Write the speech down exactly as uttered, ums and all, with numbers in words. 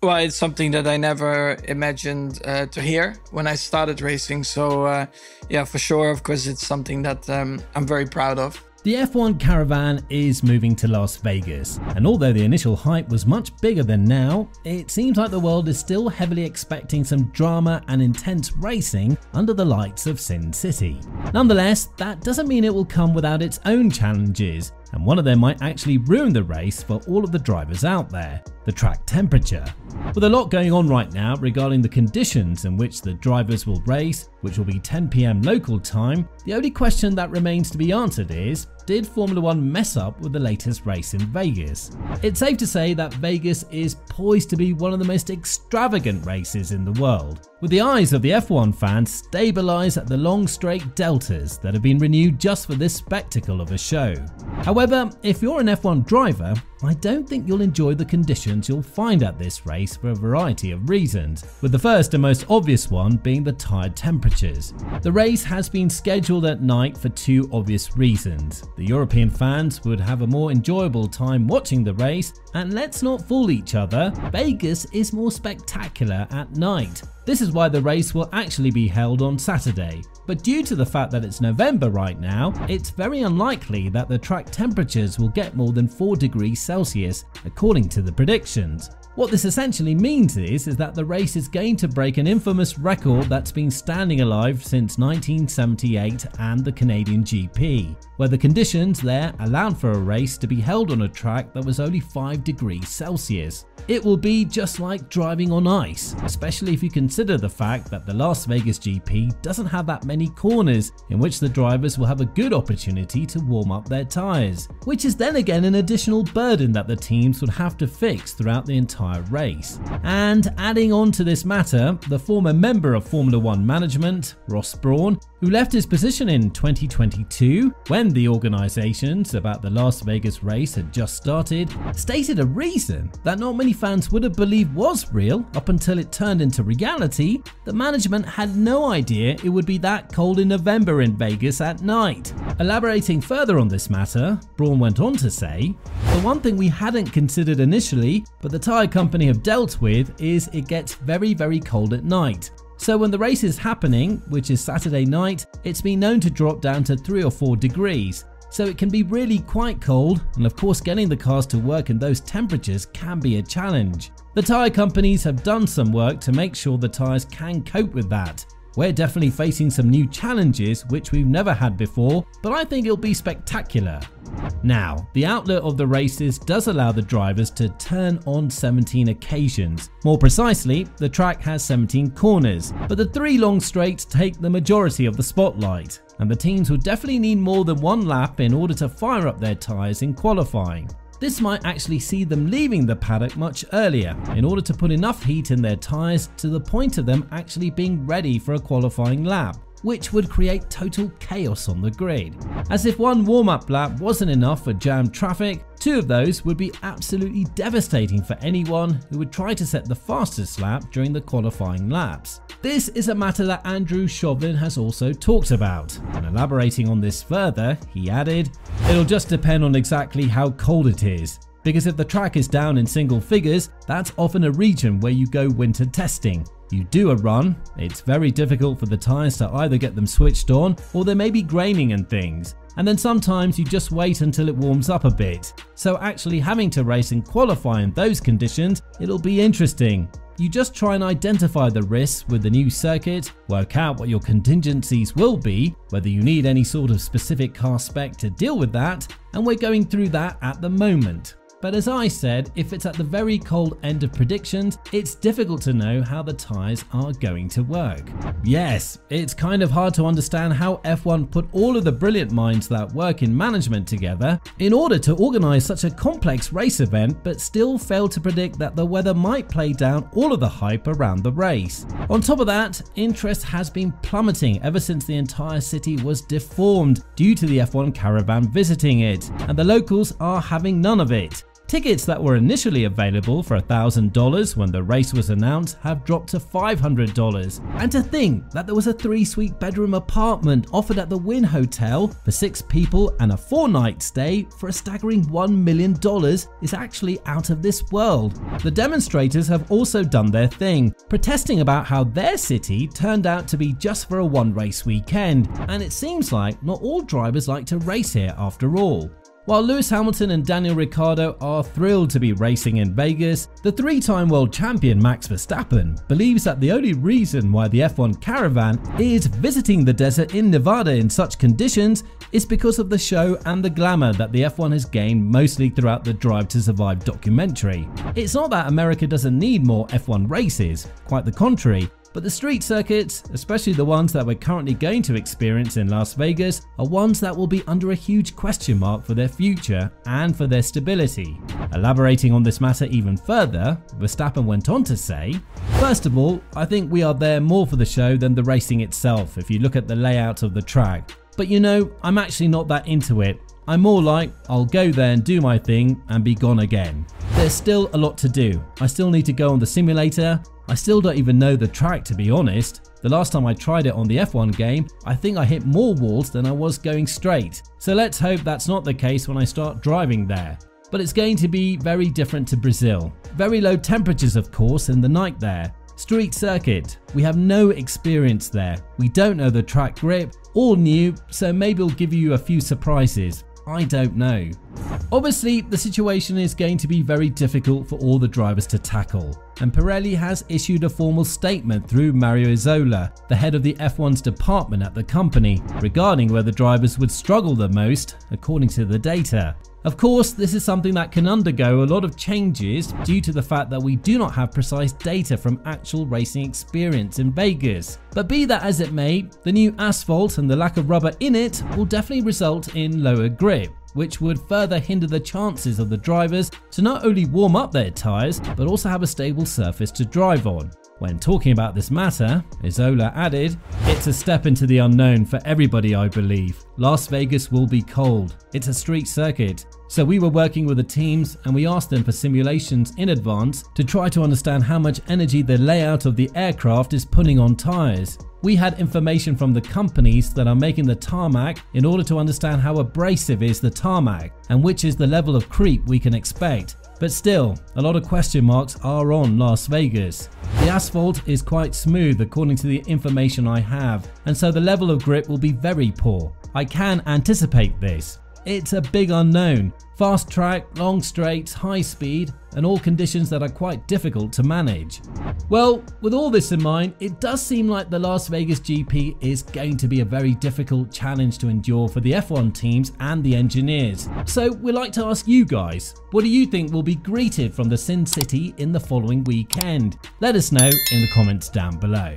Well, it's something that I never imagined uh, to hear when I started racing. So uh, yeah, for sure, of course, it's something that um, I'm very proud of. The F one caravan is moving to Las Vegas, and although the initial hype was much bigger than now, it seems like the world is still heavily expecting some drama and intense racing under the lights of Sin City. Nonetheless, that doesn't mean it will come without its own challenges, and one of them might actually ruin the race for all of the drivers out there: the track temperature. With a lot going on right now regarding the conditions in which the drivers will race, which will be ten p m local time, the only question that remains to be answered is, did Formula One mess up with the latest race in Vegas? It's safe to say that Vegas is poised to be one of the most extravagant races in the world, with the eyes of the F one fans stabilised at the long straight deltas that have been renewed just for this spectacle of a show. However, if you're an F one driver, I don't think you'll enjoy the conditions you'll find at this race for a variety of reasons, with the first and most obvious one being the tyre temperatures. The race has been scheduled at night for two obvious reasons. The European fans would have a more enjoyable time watching the race, and let's not fool each other, Vegas is more spectacular at night. This is why the race will actually be held on Saturday, but due to the fact that it's November right now, it's very unlikely that the track temperatures will get more than four degrees Celsius according to the predictions. What this essentially means is, is that the race is going to break an infamous record that's been standing alive since nineteen seventy-eight and the Canadian G P, where the conditions there allowed for a race to be held on a track that was only five degrees Celsius. It will be just like driving on ice, especially if you consider the fact that the Las Vegas G P doesn't have that many corners in which the drivers will have a good opportunity to warm up their tyres, which is then again an additional burden that the teams would have to fix throughout the entire race. And adding on to this matter, the former member of Formula One management, Ross Brawn, who left his position in twenty twenty-two when the organisations about the Las Vegas race had just started, stated a reason that not many fans would have believed was real up until it turned into reality: the management had no idea it would be that cold in November in Vegas at night. Elaborating further on this matter, Brawn went on to say, "The one thing we hadn't considered initially, but the tire company have dealt with, is it gets very very cold at night. So when the race is happening, which is Saturday night, it's been known to drop down to three or four degrees. So it can be really quite cold, and of course getting the cars to work in those temperatures can be a challenge. The tyre companies have done some work to make sure the tyres can cope with that. We're definitely facing some new challenges which we've never had before, but I think it'll be spectacular." Now, the outlet of the races does allow the drivers to turn on seventeen occasions. More precisely, the track has seventeen corners, but the three long straights take the majority of the spotlight, and the teams will definitely need more than one lap in order to fire up their tyres in qualifying. This might actually see them leaving the paddock much earlier in order to put enough heat in their tyres to the point of them actually being ready for a qualifying lap, which would create total chaos on the grid. As if one warm-up lap wasn't enough for jammed traffic, two of those would be absolutely devastating for anyone who would try to set the fastest lap during the qualifying laps. This is a matter that Andrew Shovlin has also talked about, and elaborating on this further, he added, "It'll just depend on exactly how cold it is, because if the track is down in single figures, that's often a region where you go winter testing. You do a run, it's very difficult for the tyres to either get them switched on, or there may be graining and things, and then sometimes you just wait until it warms up a bit. So actually having to race and qualify in those conditions, it'll be interesting. You just try and identify the risks with the new circuit, work out what your contingencies will be, whether you need any sort of specific car spec to deal with that, and we're going through that at the moment. But as I said, if it's at the very cold end of predictions, it's difficult to know how the tyres are going to work." Yes, it's kind of hard to understand how F one put all of the brilliant minds that work in management together in order to organise such a complex race event, but still failed to predict that the weather might play down all of the hype around the race. On top of that, interest has been plummeting ever since the entire city was deformed due to the F one caravan visiting it, and the locals are having none of it. Tickets that were initially available for one thousand dollars when the race was announced have dropped to five hundred dollars. And to think that there was a three-suite bedroom apartment offered at the Wynn Hotel for six people and a four-night stay for a staggering one million dollars is actually out of this world. The demonstrators have also done their thing, protesting about how their city turned out to be just for a one-race weekend, and it seems like not all drivers like to race here after all. While Lewis Hamilton and Daniel Ricciardo are thrilled to be racing in Vegas, the three-time world champion Max Verstappen believes that the only reason why the F one caravan is visiting the desert in Nevada in such conditions is because of the show and the glamour that the F one has gained mostly throughout the Drive to Survive documentary. It's not that America doesn't need more F one races, quite the contrary. But the street circuits, especially the ones that we're currently going to experience in Las Vegas, are ones that will be under a huge question mark for their future and for their stability. Elaborating on this matter even further, Verstappen went on to say, "First of all, I think we are there more for the show than the racing itself if you look at the layout of the track. But you know, I'm actually not that into it. I'm more like, I'll go there and do my thing and be gone again. There's still a lot to do. I still need to go on the simulator. I still don't even know the track, to be honest. The last time I tried it on the F one game, I think I hit more walls than I was going straight. So let's hope that's not the case when I start driving there. But it's going to be very different to Brazil. Very low temperatures, of course, in the night there. Street circuit. We have no experience there. We don't know the track grip. All new, so maybe we'll give you a few surprises. I don't know." Obviously, the situation is going to be very difficult for all the drivers to tackle, and Pirelli has issued a formal statement through Mario Isola, the head of the F one's department at the company, regarding where the drivers would struggle the most, according to the data. Of course, this is something that can undergo a lot of changes due to the fact that we do not have precise data from actual racing experience in Vegas. But be that as it may, the new asphalt and the lack of rubber in it will definitely result in lower grip, which would further hinder the chances of the drivers to not only warm up their tyres, but also have a stable surface to drive on. When talking about this matter, Isola added, "It's a step into the unknown for everybody, I believe. Las Vegas will be cold. It's a street circuit. So we were working with the teams and we asked them for simulations in advance to try to understand how much energy the layout of the aircraft is putting on tyres. We had information from the companies that are making the tarmac in order to understand how abrasive is the tarmac and which is the level of creep we can expect. But still, a lot of question marks are on Las Vegas. The asphalt is quite smooth according to the information I have, and so the level of grip will be very poor. I can anticipate this. It's a big unknown. Fast track, long straights, high speed, and all conditions that are quite difficult to manage." Well, with all this in mind, it does seem like the Las Vegas G P is going to be a very difficult challenge to endure for the F one teams and the engineers. So we'd like to ask you guys, what do you think will be greeted from the Sin City in the following weekend? Let us know in the comments down below.